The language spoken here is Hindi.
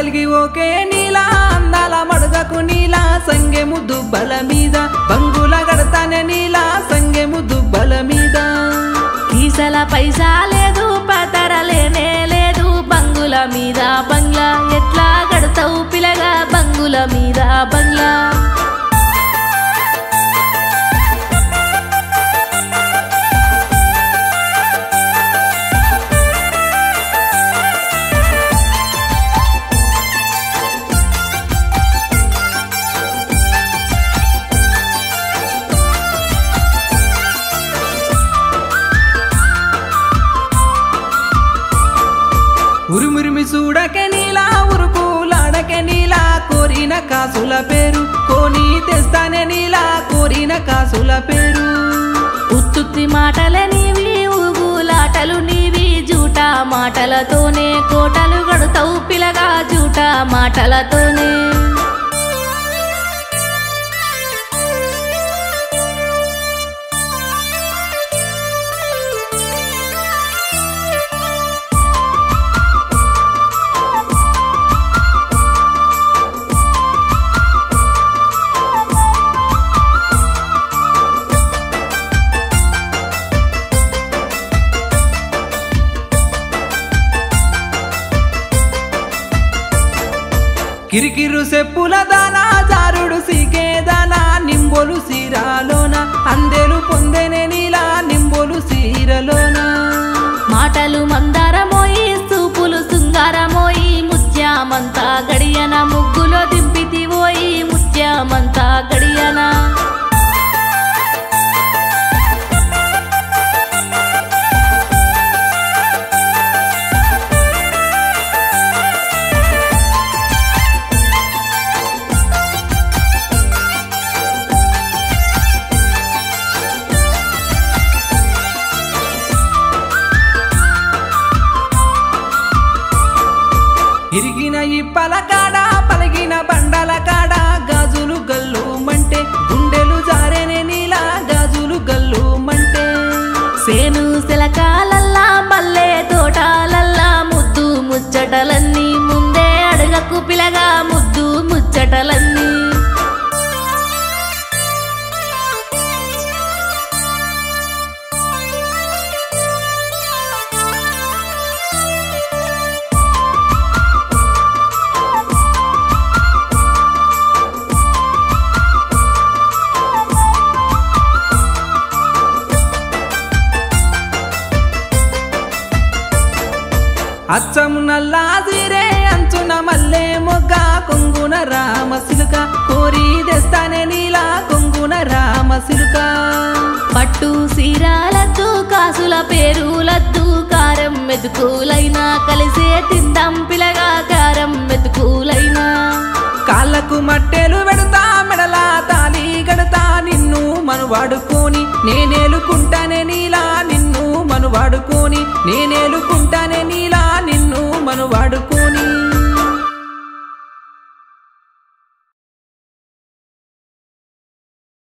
కలిగి ఓకే నీలా అందాల మడుగకు నీలా సంగే ముద్దు బల మీద బంగుల కడతానే నీలా సంగే ముద్దు బల మీద కీసల పైసా లేదు పతరలేనే లేదు బంగుల మీద బంగ్లా ఎట్లా కడతావు పిలగా బంగుల మీద బంగ్లా उरुमुरुमी सूडके नीला उरुपुलाडके नीला कोरिन कासुल पेरु कोनी तेस्ताने नीला कोरिन कासुल पेरु उत्तुत्ति माटले नीवी ऊगुलाटलु नीवी जूटा माटलतोने कोटलु गडुतावु पिलगा जूटा माटलतोने किरिकिरु से पुलदाना जारुडु सीकेदाना निंबोलु सीरालोना अंदेलु पोंदेने नीला निंबोलु सीरलोना माटलु मंदारमोई सूपुलु सुंगारमोई मुत्यामंता गडियना मुग्गुलो दिंपिति वोई मुत्यामंता गडियना पलकाड़ा पलगीना बंडाला काड़ा गाजुलु गल्लू मंटे गुंडेलु जारेने नीला गाजुलु गल्लू मंटे सेनु सेलकालल्ला मल्ले तोटालल्ला मुद्दू मुच्चटलन्नी मुंदे अडगकु पिलगा मुद्दू मुच्चटलन्नी అచ్చమున లాజిరే అంచున మల్లె మొగ్గ కొంగున రామ సిలుక కోరి దేస్తానే నీలా కొంగున రామ సిలుక పట్టు సీరాలద్దు కాసుల పేరులద్దు కారం మెతుకులైనా కలిసే తిందాం పిలగా కారం మెతుకులైనా కాళ్ళకు మట్టెలు పెడతా మెడల తాళి గడతా నిన్ను మనవాడుకొని నేనేలుకుంటానే నీలా నిన్ను మనవాడుకొని నేనేలుకుంటానే నీలా मनुवाडुको।